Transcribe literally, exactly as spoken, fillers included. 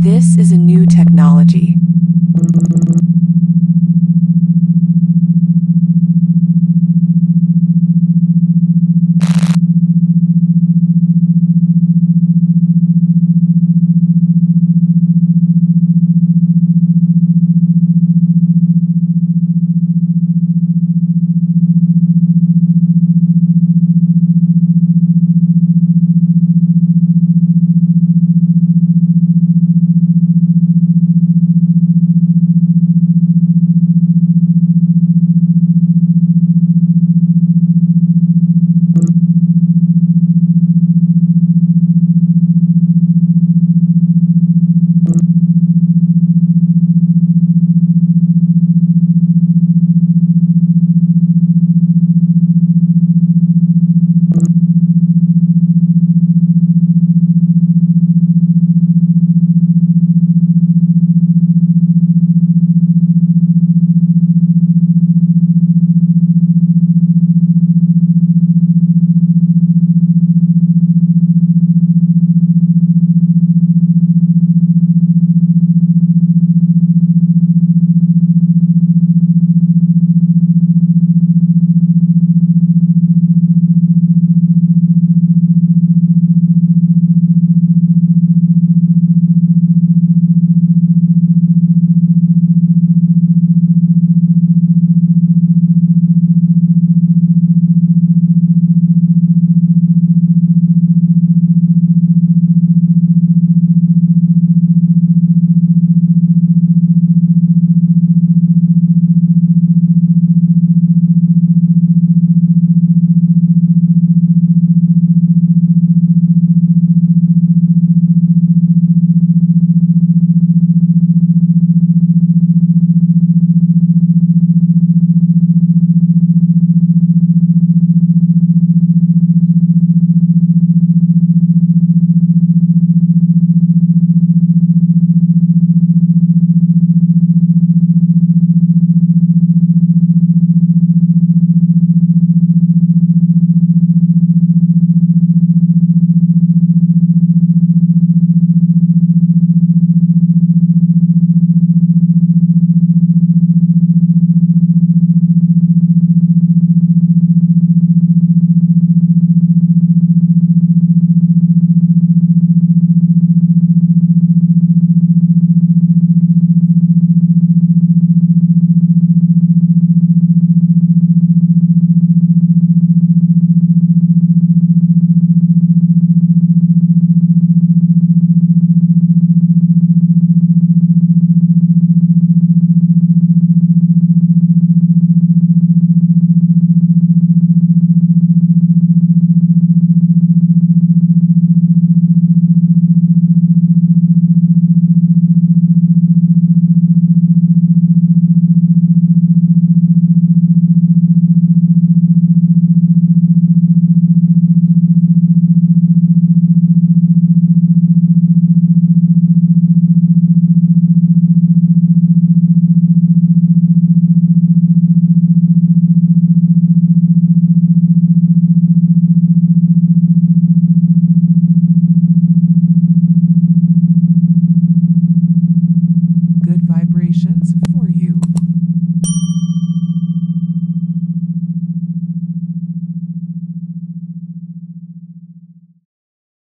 This is a new technology